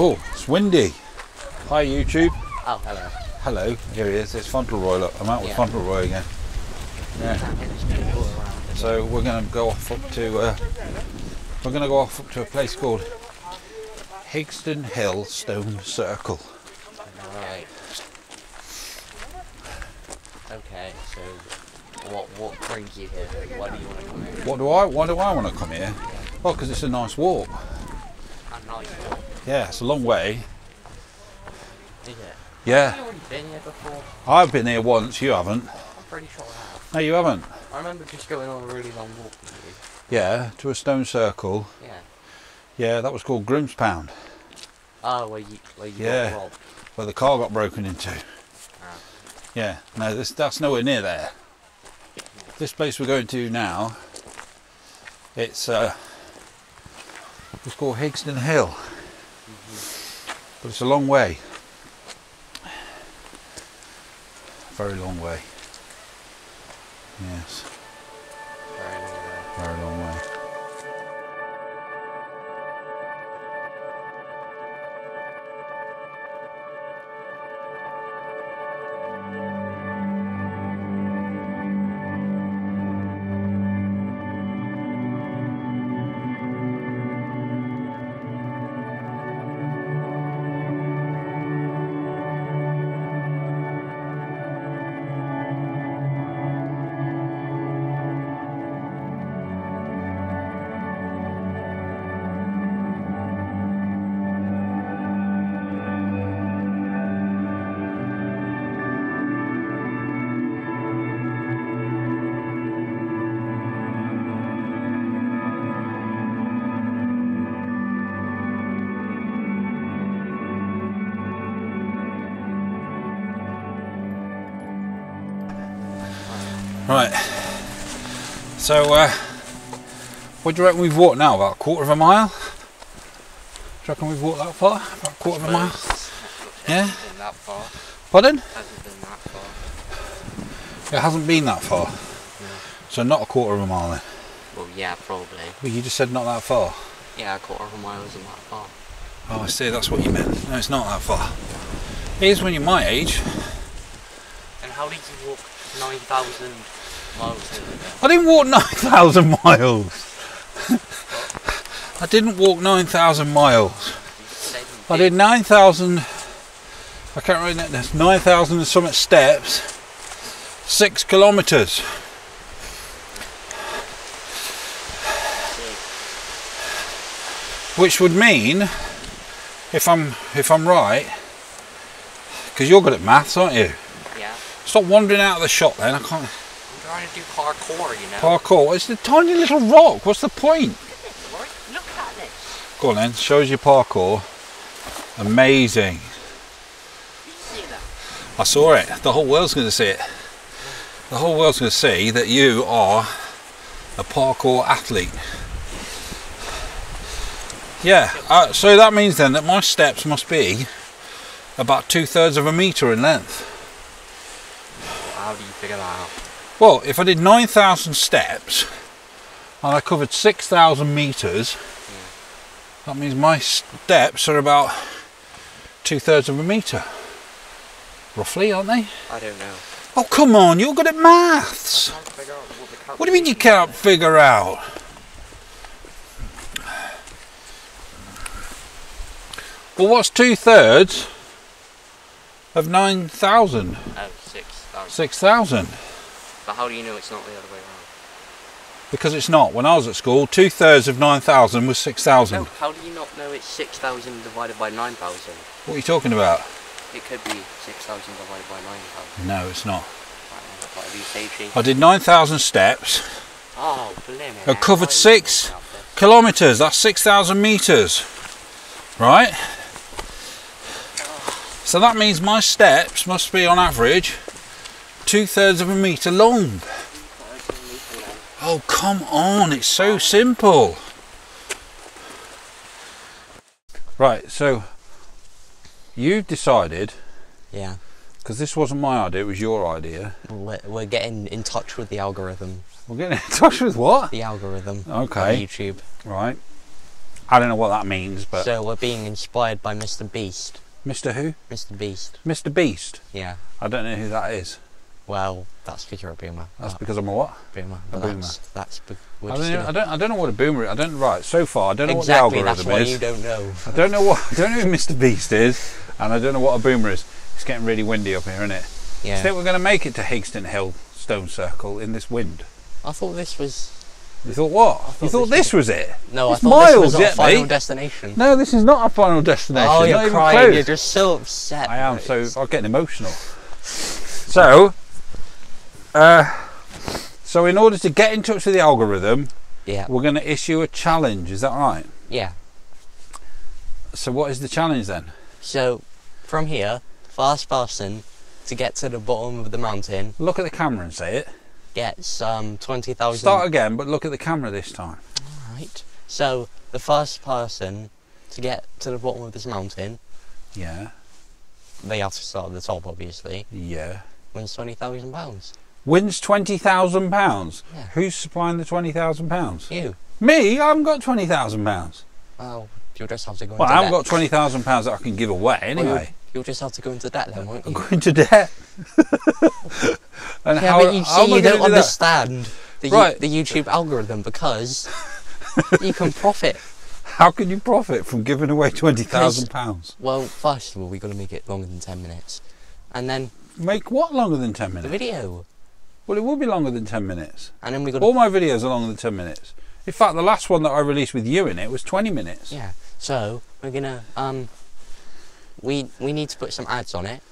Oh, it's windy. Hi YouTube. Oh, hello. Hello, here he is, it's Fauntleroy, look, I'm out with Fauntleroy again. Yeah. So we're going to go off up to, a place called Hingston Hill Stone Circle. Right. Okay, so what brings you here? Why do you want to come here? Why do I want to come here? Well, because it's a nice walk. A nice walk? Yeah, it's a long way. Is it? Yeah. Have you already been here before? I've been here once, you haven't. I'm pretty sure I have. No, you haven't. I remember just going on a really long walk with you. Yeah, to a stone circle. Yeah. Yeah, that was called Grimspound. Ah, oh, where you got robbed. Where the car got broken into. Oh. Yeah, no, that's nowhere near there. This place we're going to now, it's called Hingston Hill. Mm-hmm. But it's a long way. Very long way. Yes. Very long way. Very long way. Right, so what do you reckon we've walked now, about a quarter of a mile? Do you reckon we've walked that far? About a quarter of a mile? Yeah? It hasn't been that far. Pardon? It hasn't been that far. It hasn't been that far? No. So not a quarter of a mile then? Well, yeah, probably. Well, you just said not that far. Yeah, a quarter of a mile isn't that far. Oh, I see, that's what you meant. No, it's not that far. It is when you're my age. And how did you walk 9,000 miles? I didn't walk 9,000 miles. I didn't walk 9,000 miles. I did 9,000. I can't remember. There's 9,000 and something steps. 6 kilometres. Which would mean, if I'm right, because you're good at maths, aren't you? Stop wandering out of the shop then, I can't... I'm trying to do parkour, you know. Parkour? It's a tiny little rock, what's the point? Look at this. Go on then, show us your parkour. Amazing. Did you see that? I saw it, the whole world's going to see it. The whole world's going to see that you are a parkour athlete. Yeah, so that means then that my steps must be about 2/3 of a metre in length. How do you figure that out? Well, if I did 9,000 steps and I covered 6,000 metres, that means my steps are about 2/3 of a metre. Roughly, aren't they? I don't know. Oh, come on, you're good at maths. I can't figure out what do you mean you can't figure out? Well, what's 2/3 of 9,000? 6,000. But how do you know it's not the other way around? Because it's not. When I was at school, 2/3 of 9,000 was 6,000. No, how do you not know it's 6,000 divided by 9,000? What are you talking about? It could be 6,000 divided by 9,000. No, it's not. I did 9,000 steps. Oh, blimey! I covered 6 kilometres. That's 6,000 metres, right? Oh. So that means my steps must be, on average, 2/3 of a metre long. Oh, come on, it's so simple. Right, so you've decided, yeah, because this wasn't my idea, it was your idea. We're getting in touch with the algorithm. We're getting in touch with what? The algorithm. Okay. On YouTube. Right. I don't know what that means, but... So we're being inspired by Mr. Beast. Mr. who? Mr. Beast. Mr. Beast? Yeah. I don't know who that is. Well, that's because you're a boomer. That's because I'm a what? Boomer. A boomer. That's I don't know what a boomer is. Right, so far, I don't know exactly what the algorithm is. Exactly, that's why you don't know. I don't know who Mr. Beast is, and I don't know what a boomer is. It's getting really windy up here, isn't it? Yeah. Do you think we're going to make it to Hingston Hill Stone Circle in this wind? I thought this was... You thought what? You thought this was it? No, it's I thought miles, this was our final destination. No, this is not our final destination. Oh, you're crying. Close. You're just so upset. I am, so I'm getting emotional. So, so in order to get in touch with the algorithm, we're going to issue a challenge. Is that right? Yeah. So what is the challenge then? So, from here, first person to get to the bottom of the mountain. Look at the camera and say it. Gets 20,000. Start again, but look at the camera this time. All right. So the first person to get to the bottom of this mountain. Yeah. They have to start at the top, obviously. Yeah. Wins £20,000. Wins £20,000. Yeah. Who's supplying the £20,000? You. Me? I haven't got £20,000. Well, you'll just have to go. Well, into I haven't got £20,000 that I can give away anyway. Well, you'll just have to go into debt then, won't you? Go into debt. And yeah, how, but you see, you don't understand the YouTube algorithm, because you can profit. How can you profit from giving away £20,000? Well, first of all, we've got to make it longer than 10 minutes. And then... Make what longer than 10 minutes? The video. Well, it will be longer than 10 minutes. And then we got to... All my videos are longer than 10 minutes. In fact, the last one that I released with you in it was 20 minutes. Yeah, so we're going to... We need to put some ads on it.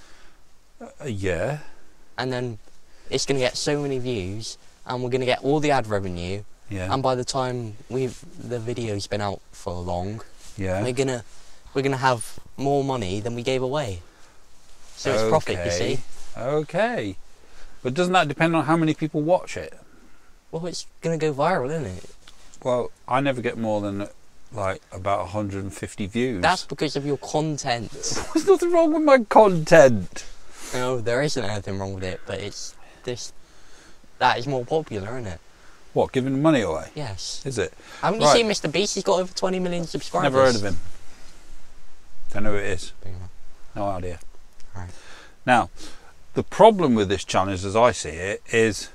Yeah. And then... It's going to get so many views, and we're going to get all the ad revenue. Yeah. And by the time the video's been out for long, yeah, we're gonna have more money than we gave away. So it's profit, you see. Okay. But doesn't that depend on how many people watch it? Well, it's going to go viral, isn't it? Well, I never get more than like about 150 views. That's because of your content. There's nothing wrong with my content. No, there isn't anything wrong with it, but it's. That is more popular, isn't it? What, giving money away? Yes. Is it? Haven't you seen Mr. Beast? He's got over 20 million subscribers. Never heard of him. Don't know who it is. No idea. Right. Now, the problem with this challenge, as I see it, is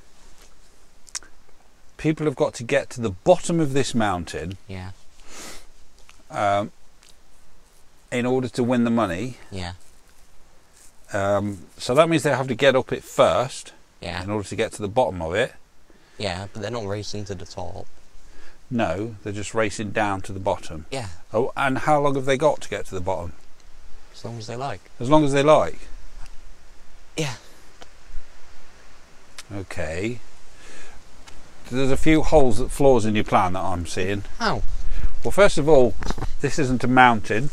people have got to get to the bottom of this mountain. Yeah. In order to win the money. Yeah. So that means they have to get up it first. Yeah. In order to get to the bottom of it. Yeah, but they're not racing to the top. No, they're just racing down to the bottom. Yeah. Oh, and how long have they got to get to the bottom? As long as they like. As long as they like? Yeah. Okay. There's a few flaws in your plan that I'm seeing. How? Well, first of all, this isn't a mountain.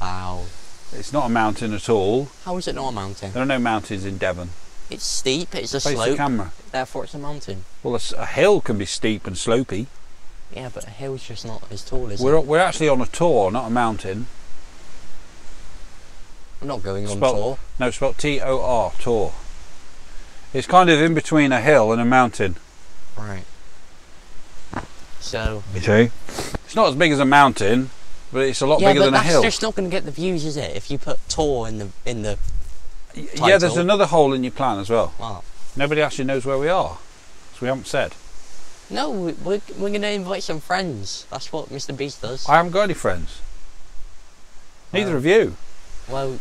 Wow. It's not a mountain at all. How is it not a mountain? There are no mountains in Devon. It's steep, it's a slope. Face the camera. Therefore it's a mountain. Well, a hill can be steep and slopey. Yeah, but a hill's just not as tall, is it? We're actually on a tour, not a mountain. I'm not going on tour. No, spelled T-O-R, tour. It's kind of in between a hill and a mountain. Right. So... You see? It's not as big as a mountain. But it's a lot bigger than a hill. That's just not going to get the views, is it? If you put tour in the title. Yeah, there's another hole in your plan as well. Wow. Nobody actually knows where we are, so we haven't said. No, we're going to invite some friends. That's what Mr. Beast does. I haven't got any friends. Neither of you. Well,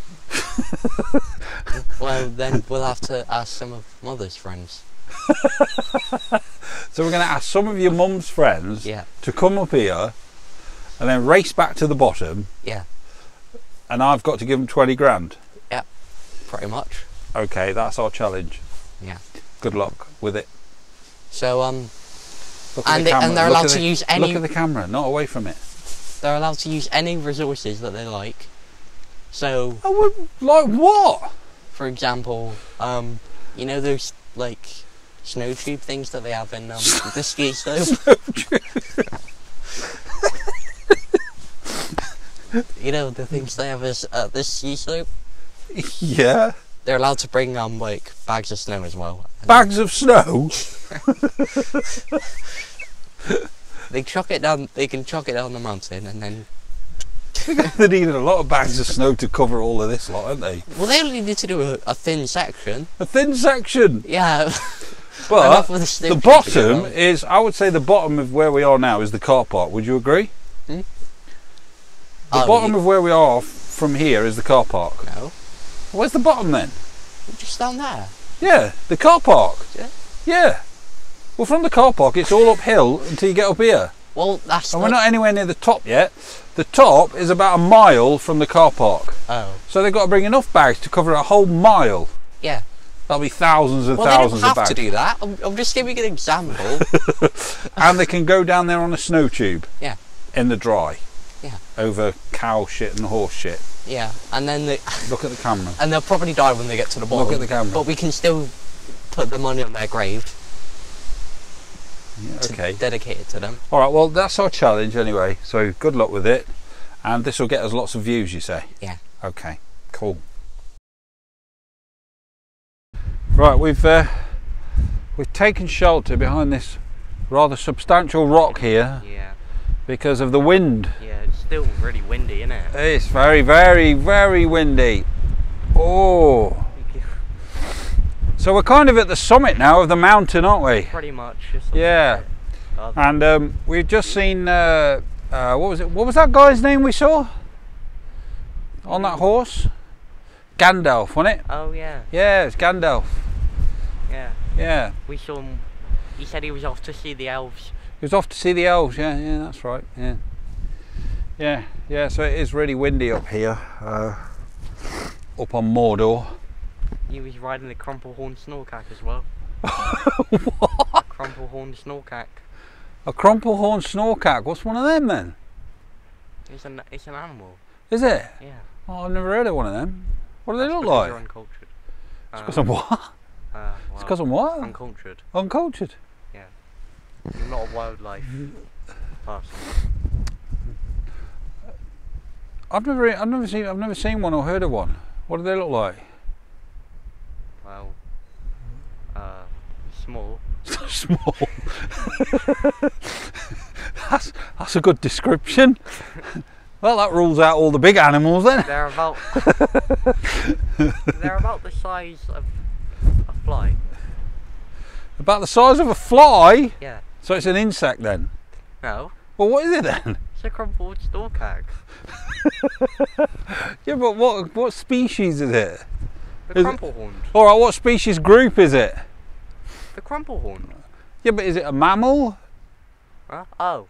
well, then we'll have to ask some of Mother's friends. So we're going to ask some of your mum's friends to come up here. And then race back to the bottom. Yeah. And I've got to give them 20 grand. Yeah, pretty much. Okay, that's our challenge. Yeah. Good luck with it. So, and they're allowed to use any... Look at the camera, not away from it. They're allowed to use any resources that they like. So... Oh, like what? For example, you know those, like, snow tube things that they have in the ski slope? Snow tube. You know, the things they have is this ski slope. Yeah. They're allowed to bring like bags of snow as well. Bags of snow? They chuck it down. They can chuck it down the mountain and then. They needed a lot of bags of snow to cover all of this lot, aren't they? Well, they only need to do a thin section. A thin section. Yeah. But the bottom is, I would say, the bottom of where we are now is the car park. Would you agree? Hmm? The bottom of where we are from here is the car park. No. Where's the bottom then? Just down there. Yeah, the car park. Yeah. Yeah. Well, from the car park, it's all uphill until you get up here. Well, that's. And we're not anywhere near the top yet. The top is about a mile from the car park. Oh. So they've got to bring enough bags to cover a whole mile. Yeah. That'll be thousands and thousands of bags. Well, they don't have to do that. I'm just giving an example. And they can go down there on a snow tube. Yeah. In the dry. Yeah. Over cow shit and horse shit. Yeah. And then they... Look at the camera. And they'll probably die when they get to the bottom. Look at the camera. But we can still put the money on their grave. Yeah, okay. Dedicated to them. All right, well, that's our challenge anyway. So good luck with it. And this will get us lots of views, you say? Yeah. Okay, cool. Right, we've taken shelter behind this rather substantial rock here. Yeah. Because of the wind. Yeah, it's still really windy, isn't it? It's very, very, very windy. Oh. Thank you. So we're kind of at the summit now of the mountain, aren't we? Pretty much. Yeah. Like and we've just seen what was it? What was that guy's name we saw on that horse? Gandalf, wasn't it? Oh yeah. Yeah, it's Gandalf. Yeah. Yeah. We saw him. He said he was off to see the elves. He was off to see the elves. Yeah, yeah, that's right. Yeah. Yeah, yeah. So it is really windy up here, up on Mordor. He was riding the crumple horn snorkack as well. What? A crumple horn snorkack. A crumple horn snorkack. What's one of them then? It's an animal. Is it? Yeah. Oh, I've never heard of one of them. What do they look like? They're uncultured. It's because I'm what? Well, it's because I'm what? Uncultured. Uncultured? Yeah. You're not a wildlife person. I've never seen one or heard of one. What do they look like? Well, small. Small. That's a good description. Well, that rules out all the big animals then. They're about the size of a fly. About the size of a fly? Yeah. So it's an insect then? No. Well, what is it then? It's a crumple horn snorkack. Yeah, but what species is it? The crumple horn. All right, what species group is it? The crumple horn. Yeah, but is it a mammal? Huh? Oh.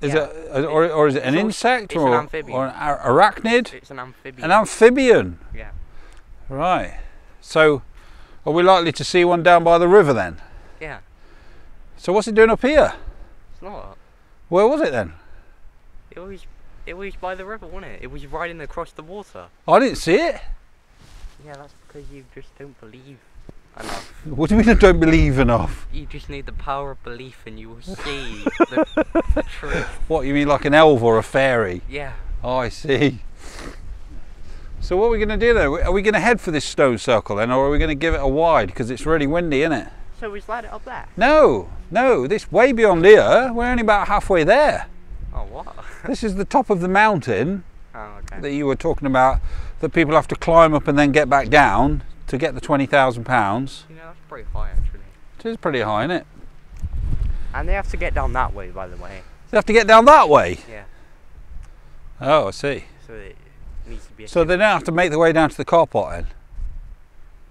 Is it, or is it an insect or an amphibian? Or an arachnid? It's an amphibian. An amphibian? Yeah. Right. So, are we likely to see one down by the river then? Yeah. So what's it doing up here? It's not. Where was it then? It was by the river, wasn't it? It was riding across the water. I didn't see it. Yeah, that's because you just don't believe enough. What do you mean I don't believe enough? You just need the power of belief and you will see the truth. What, you mean like an elf or a fairy? Yeah. Oh, I see. So what are we going to do though? Are we going to head for this stone circle then, or are we going to give it a wide because it's really windy, isn't it? So we slide it up there? No, no, this way beyond here. We're only about halfway there. Oh, what? This is the top of the mountain. Oh, okay. That you were talking about, that people have to climb up and then get back down to get the £20,000. You know, that's pretty high actually. It is pretty high, isn't it? And they have to get down that way, by the way. They have to get down that way? Yeah. Oh, I see. So it needs to be. So they don't have to make their way down to the car park then?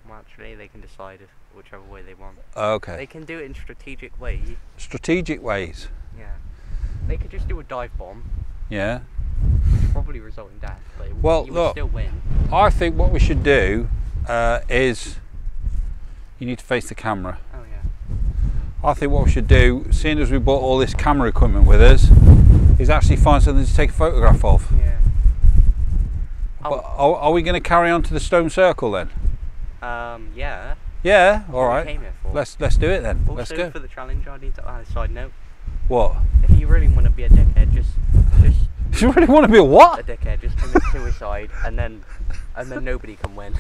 Well, actually, they can decide whichever way they want. Okay. They can do it in strategic ways. Strategic ways? Yeah. They could just do a dive bomb. Yeah. Probably result in death, but well, you look, still win. I think what we should do is, you need to face the camera. Oh yeah. I think what we should do, seeing as we bought all this camera equipment with us, is actually find something to take a photograph of. Yeah. But are we going to carry on to the stone circle then? Yeah. Yeah. All right. Let's do it then. Also, let's go. For the challenge, I need to add a side note. What? If you really want to be a dickhead, just. If you really want to be a what? A dickhead, just commit suicide and then nobody can win.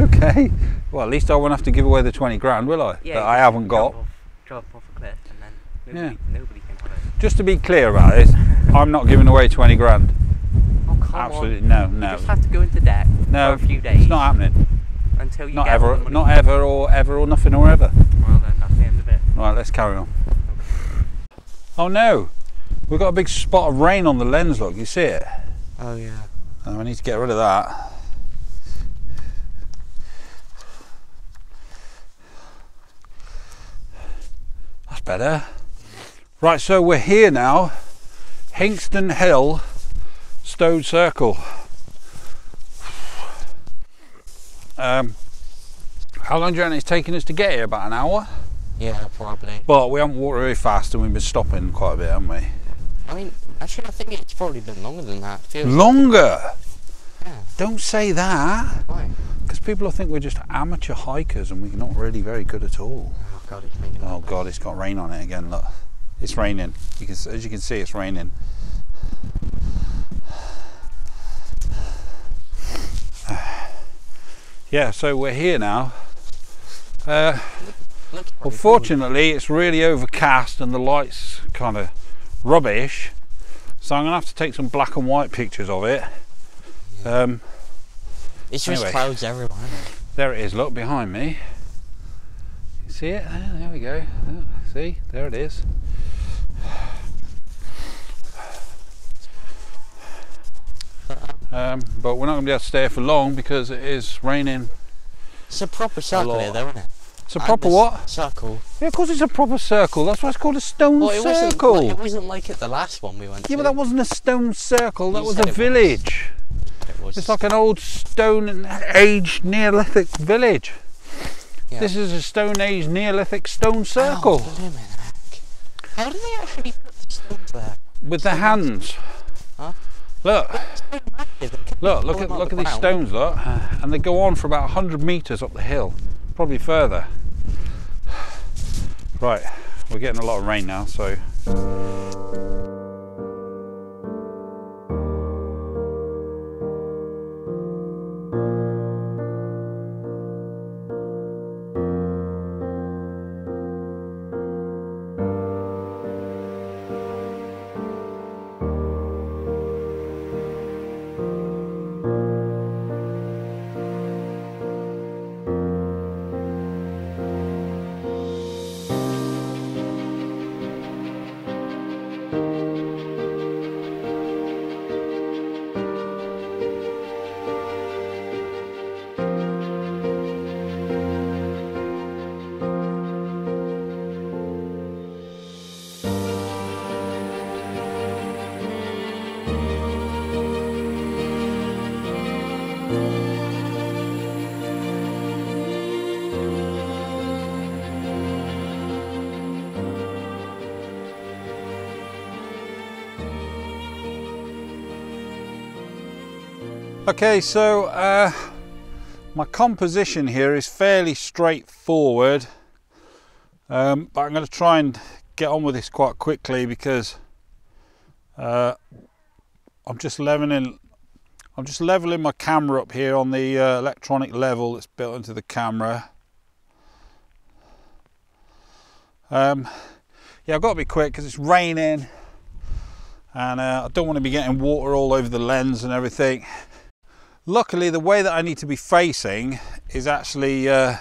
Okay. Well, at least I won't have to give away the 20 grand, will I? Yeah, that I haven't got. Drop off a cliff and then Nobody can have it. Just to be clear about this, I'm not giving away 20 grand. Oh, come on. Absolutely no. You just have to go into debt for a few days. It's not happening. Until you get the money. Not ever or ever or nothing or ever. Well then, that's the end of it. Right, let's carry on. Okay. Oh no! We've got a big spot of rain on the lens, look, you see it? Oh yeah. Oh, I need to get rid of that. That's better. Right, so we're here now. Hingston Hill Stone Circle. How long do you reckon it's taken us to get here? About an hour? Yeah, probably. But we haven't walked really fast and we've been stopping quite a bit, haven't we? I mean, actually I think it's probably been longer than that. Longer? Yeah. Don't say that. Why? Because people will think we're just amateur hikers and we're not really very good at all. Oh God, it's raining. Oh God, it's got rain on it again, look. It's raining. You can, as you can see, it's raining. Yeah, so we're here now. Unfortunately, it's really overcast and the light's kind of rubbish, so I'm going to have to take some black and white pictures of it. Yeah. It's just clouds everywhere. There it is, look, behind me. You see it? There we go. Oh, see? There it is. But we're not going to be able to stay here for long because it is raining. It's a proper circle here though, isn't it? It's a proper what? Circle. Yeah, of course it's a proper circle. That's why it's called a stone circle. It wasn't like at the last one we went to. Yeah, but that wasn't a stone circle. That was a village. It was. It's like an old stone age Neolithic village. Yeah. This is a stone age Neolithic stone circle. Oh, blimey heck. How do they actually put the stones there? With their hands. Huh? Look, look at these stones, look, and they go on for about 100 metres up the hill, probably further. Right, we're getting a lot of rain now, so. Okay, so my composition here is fairly straightforward, but I'm going to try and get on with this quite quickly because I'm just leveling my camera up here on the electronic level that's built into the camera. Yeah, I've got to be quick because it's raining and I don't want to be getting water all over the lens and everything. Luckily, the way that I need to be facing is actually, we're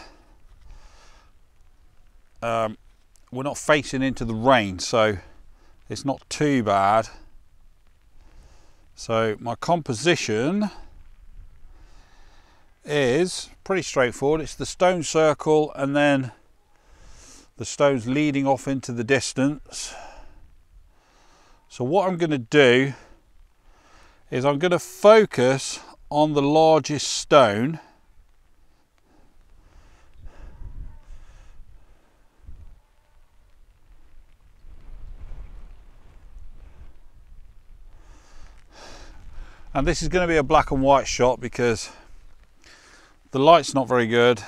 not facing into the rain, so it's not too bad. So my composition is pretty straightforward. It's the stone circle and then the stones leading off into the distance. So what I'm going to do is I'm going to focus on the largest stone, and this is going to be a black and white shot because the light's not very good,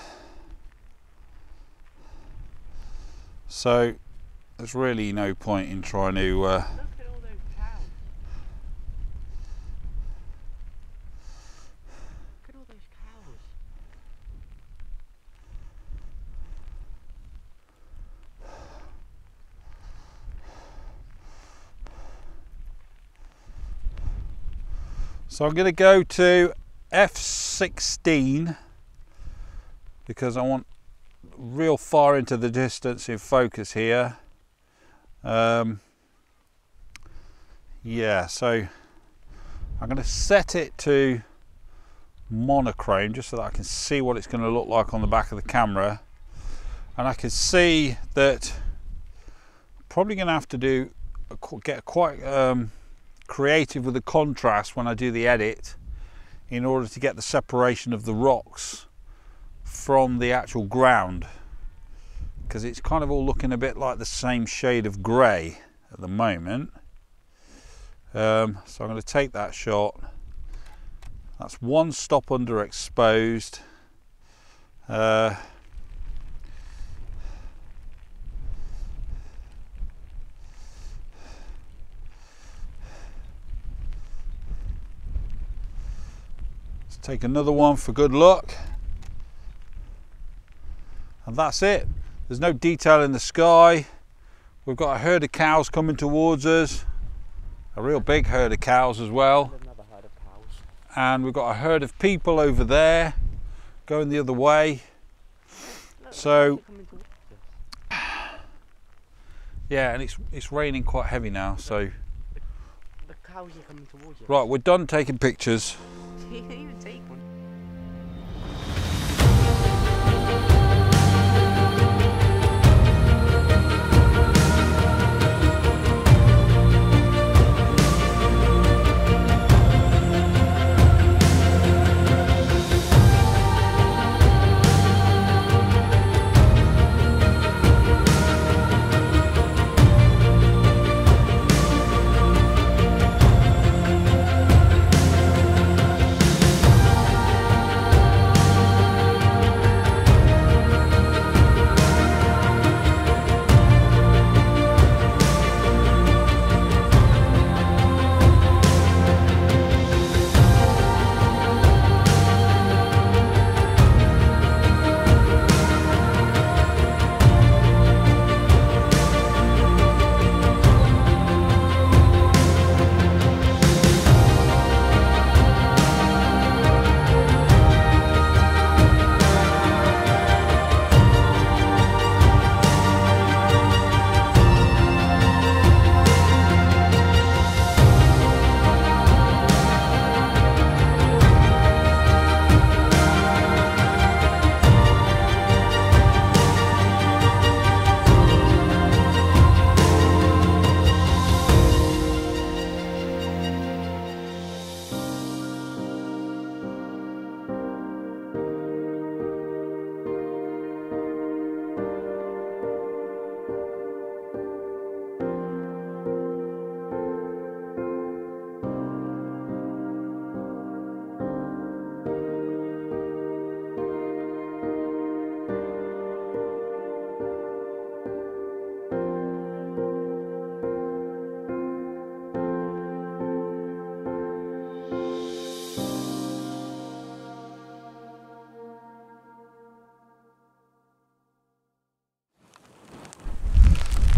so there's really no point in trying to So I'm going to go to F16 because I want real far into the distance in focus here. Yeah, so I'm going to set it to monochrome just so that I can see what it's going to look like on the back of the camera, and I can see that I'm probably going to have to get quite creative with the contrast when I do the edit in order to get the separation of the rocks from the actual ground, because it's kind of all looking a bit like the same shade of grey at the moment. So I'm going to take that shot. That's one stop underexposed. Let's take another one for good luck. And that's it. There's no detail in the sky. We've got a herd of cows coming towards us. A real big herd of cows as well. And we've got a herd of people over there going the other way. So yeah, and it's raining quite heavy now, so the cows are coming towards you. Right, we're done taking pictures. You can even take one.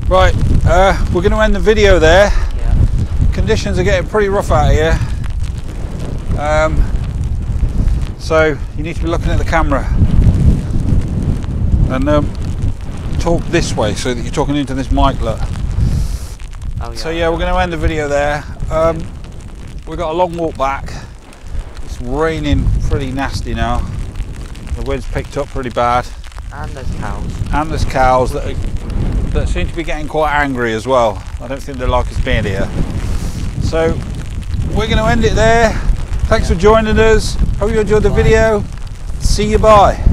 Right, we're going to end the video there. Yeah. Conditions are getting pretty rough out here, so you need to be looking at the camera and talk this way so that you're talking into this mic. Look. Oh, yeah. So yeah, we're going to end the video there. We've got a long walk back. It's raining pretty nasty now. The wind's picked up pretty bad. And there's cows. And there's cows that are seem to be getting quite angry as well. I don't think they like us being here. So we're going to end it there. Thanks for joining us. Hope you enjoyed the video. See you, bye.